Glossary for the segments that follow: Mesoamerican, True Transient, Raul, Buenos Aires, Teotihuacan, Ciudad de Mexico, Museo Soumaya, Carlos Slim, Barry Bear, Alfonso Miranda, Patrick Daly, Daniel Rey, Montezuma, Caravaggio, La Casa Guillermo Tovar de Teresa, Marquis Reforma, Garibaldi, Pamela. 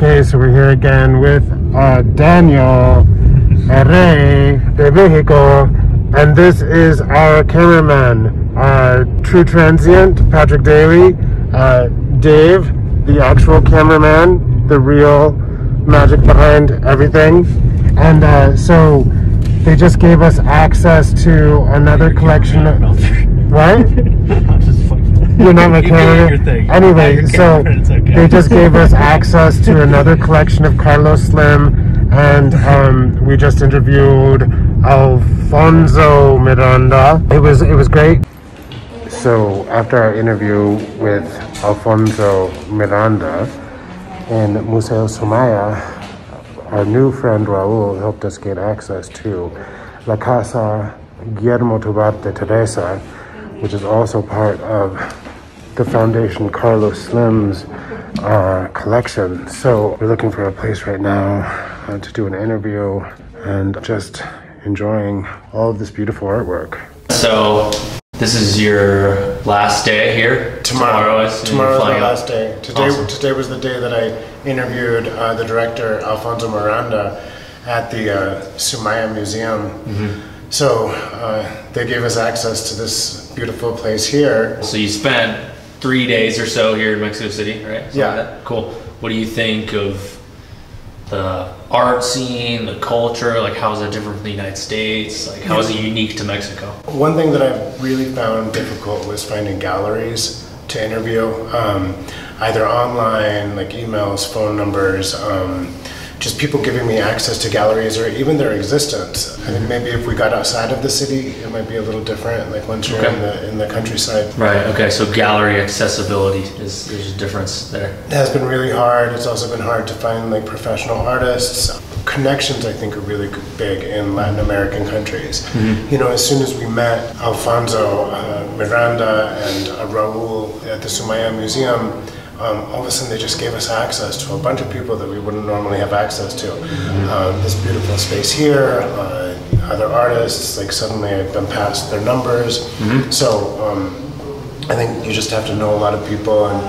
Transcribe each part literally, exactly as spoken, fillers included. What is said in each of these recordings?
Okay, so we're here again with uh, Daniel Rey de Mexico, and this is our cameraman, uh, True Transient, Patrick Daly, uh, Dave, the actual cameraman, the real magic behind everything. And uh, so they just gave us access to another collection of, what? You're not my camera. Anyway, so they just gave us access to another collection of Carlos Slim, and um, we just interviewed Alfonso Miranda. It was it was great. So after our interview with Alfonso Miranda in Museo Soumaya, our new friend Raul helped us get access to La Casa Guillermo Tovar de Teresa, which is also part of the foundation Carlos Slim's uh, collection. So we're looking for a place right now uh, to do an interview, and just enjoying all of this beautiful artwork. So this is your last day here? Tomorrow. Tomorrow is my last day. Today, awesome. Today was the day that I interviewed uh, the director Alfonso Miranda at the uh, Soumaya Museum. Mm-hmm. So uh, they gave us access to this beautiful place here. So you spent three days or so here in Mexico City, right? Something yeah. Like that? Cool. What do you think of the art scene, the culture? Like, how is that different from the United States? Like, how is it unique to Mexico? One thing that I really found difficult was finding galleries to interview, um, either online, like emails, phone numbers, um, just people giving me access to galleries or even their existence. I think maybe if we got outside of the city, it might be a little different, like once you're okay. in, the, in the countryside. Right, okay, so gallery accessibility, is there's a difference there. It has been really hard. It's also been hard to find like professional artists. Connections, I think, are really big in Latin American countries. Mm-hmm. You know, as soon as we met Alfonso uh, Miranda and uh, Raul at the Soumaya Museum, Um, all of a sudden they just gave us access to a bunch of people that we wouldn't normally have access to. Um, this beautiful space here, uh, other artists, like suddenly I've been passed their numbers. Mm-hmm. So um, I think you just have to know a lot of people, and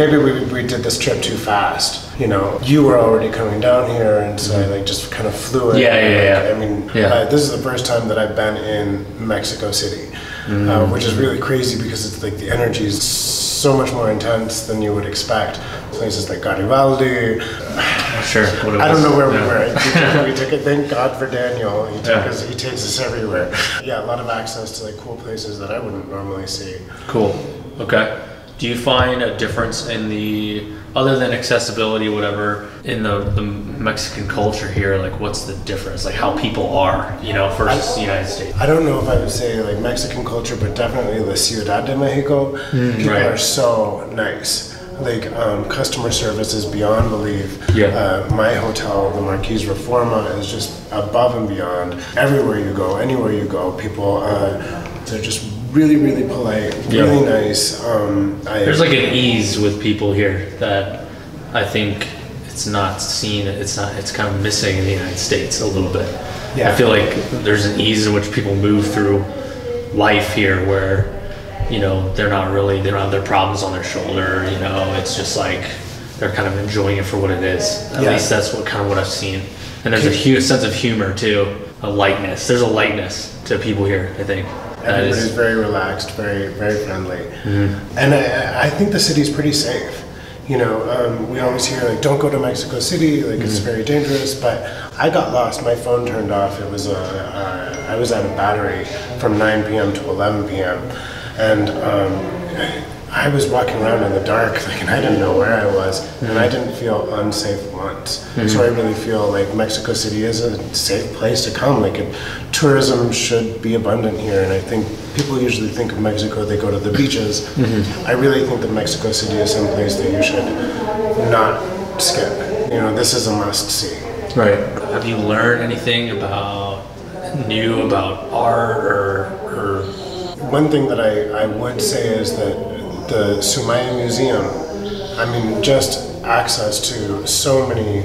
maybe we, we did this trip too fast. You know, you were already coming down here, and so I like just kind of flew in. Yeah, yeah, and, like, yeah. I mean, yeah. Uh, this is the first time that I've been in Mexico City, mm-hmm. uh, which is really crazy because it's like the energy is so much more intense than you would expect. Places like Garibaldi. Sure. What it I don't know where yeah. we were. We took it. Thank God for Daniel. He, took yeah. us, he takes us everywhere. Yeah, a lot of access to like cool places that I wouldn't normally see. Cool. Okay. Do you find a difference in the, other than accessibility, whatever, in the, the Mexican culture here? Like, what's the difference? Like, how people are, you know, versus I, the United States? I don't know if I would say, like, Mexican culture, but definitely the Ciudad de Mexico. Mm, people right. are so nice. Like, um, customer service is beyond belief. Yeah. Uh, my hotel, the Marquis Reforma, is just above and beyond. Everywhere you go, anywhere you go, people, uh, they're just really, really polite, really yeah. nice. Um, I, There's like an ease with people here that I think it's not seen. It's not. It's kind of missing in the United States a little bit. Yeah. I feel like there's an ease in which people move through life here, where you know they're not really they don't have their problems on their shoulder. You know, it's just like they're kind of enjoying it for what it is. At yeah. least that's what kind of what I've seen. And there's a huge sense of humor too, a lightness. There's a lightness to people here, I think. Everybody's very relaxed, very, very friendly. Mm-hmm. And I, I think the city's pretty safe. You know, um, we always hear, like, don't go to Mexico City, like, mm-hmm. it's very dangerous, but I got lost. My phone turned off. It was a, a, I was out of battery from nine p m to eleven p m And um, I was walking around in the dark, like, and I didn't know where I was, mm-hmm. and I didn't feel unsafe once. Mm-hmm. So I really feel like Mexico City is a safe place to come. Like, it, tourism should be abundant here, and I think people usually think of Mexico, they go to the beaches. Mm-hmm. I really think that Mexico City is some place that you should not skip. You know, this is a must-see. Right. Have you learned anything about new about art or, or? One thing that I, I would say is that the Soumaya Museum, I mean, just access to so many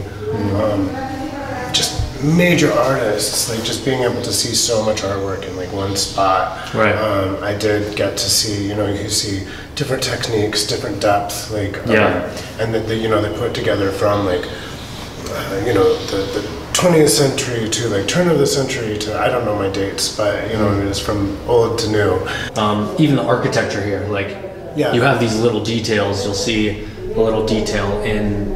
um, just major artists, like just being able to see so much artwork in like one spot. Right. Um, I did get to see, you know, you see different techniques, different depth, like, um, yeah. and that, you know, they put together from like uh, you know, the, the twentieth century to like turn of the century to, I don't know my dates, but you know, mm. it's from old to new. Um, even the architecture here, like yeah. you have these little details, you'll see a little detail in,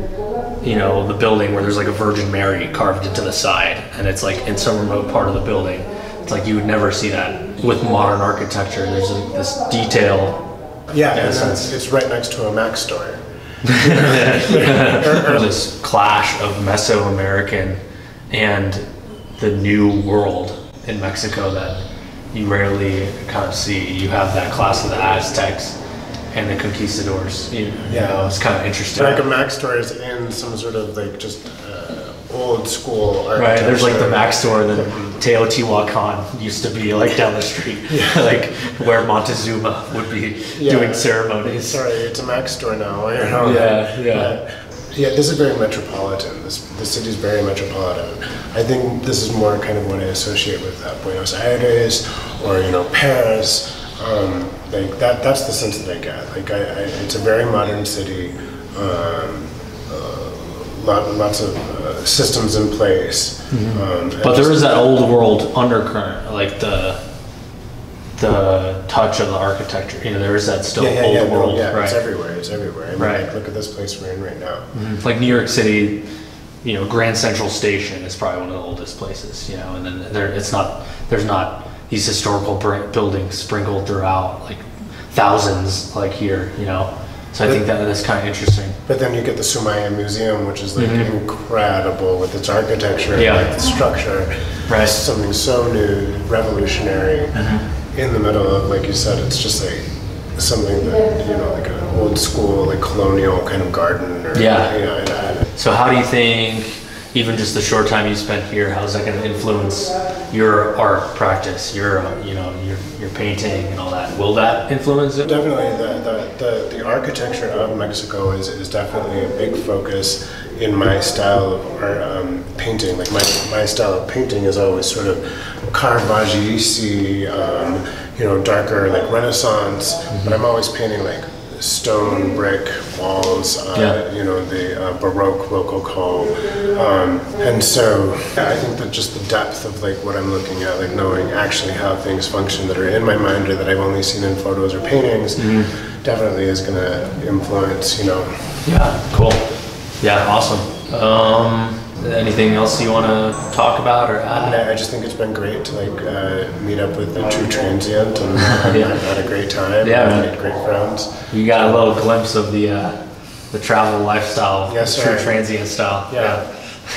you know, the building where there's like a Virgin Mary carved into the side, and it's like in some remote part of the building. It's like you would never see that with modern architecture. There's like this detail. Yeah, and that's, it's right next to a Mac store. There's this clash of Mesoamerican and the new world in Mexico that you rarely kind of see. You have that clash of the Aztecs and the conquistadors. You, yeah. you know, it's kind of interesting. Like a Mac store is in some sort of like just uh, old school architecture. Right, there's like the Mac store that Teotihuacan used to be like down the street, yeah. like where Montezuma would be yeah. doing ceremonies. Sorry, it's a Mac store now. You know? Yeah, yeah. Yeah, this is very metropolitan. This, this city is very metropolitan. I think this is more kind of what I associate with uh, Buenos Aires or, you know, Paris. Um, like that, that's the sense that I get. Like, I, I, it's a very modern city, um, uh, lot, lots of uh, systems in place. Mm-hmm. um, but there is that old world undercurrent, like the the touch of the architecture. You know, there is that still yeah, yeah, old yeah, world. No, yeah, right. it's everywhere. It's everywhere. I mean, right. Like, look at this place we're in right now. Mm-hmm. Like New York City, you know, Grand Central Station is probably one of the oldest places. You know, and then there, it's not. There's not. These historical buildings sprinkled throughout, like thousands, like here, you know. So but, I think that that's kind of interesting. But then you get the Soumaya Museum, which is like mm-hmm. incredible with its architecture, yeah. and like the structure. Right. It's something so new, revolutionary. Mm-hmm. In the middle of, like you said, it's just like something that, you know, like an old school, like colonial kind of garden. Or, yeah. You know, I, I, so how do you think? Even just the short time you spent here, how's that going to influence your art practice, your, you know, your, your painting and all that? Will that influence it? Definitely. The, the, the, the architecture of Mexico is, is definitely a big focus in my style of art, um, painting. Like my, my style of painting is always sort of Caravaggio, um, you know, darker, like Renaissance, mm-hmm. but I'm always painting like stone, brick walls, uh, yeah. you know, the uh, Baroque, Rococo, um, and so yeah, I think that just the depth of like what I'm looking at, like knowing actually how things function that are in my mind or that I've only seen in photos or paintings, mm-hmm. definitely is going to influence, you know. Yeah, cool. Yeah, awesome. Um, anything else you want to talk about or add? I, I just think it's been great to like uh, meet up with the True Transient, and yeah. I've had a great time. Yeah, I've made great friends. You got a little glimpse of the uh, the travel lifestyle, yes, the True Transient style. Yeah.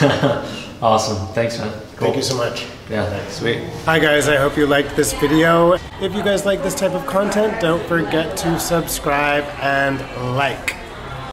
yeah. Awesome. Thanks, man. Cool. Thank you so much. Yeah, thanks. Sweet. Hi guys, I hope you liked this video. If you guys like this type of content, don't forget to subscribe and like.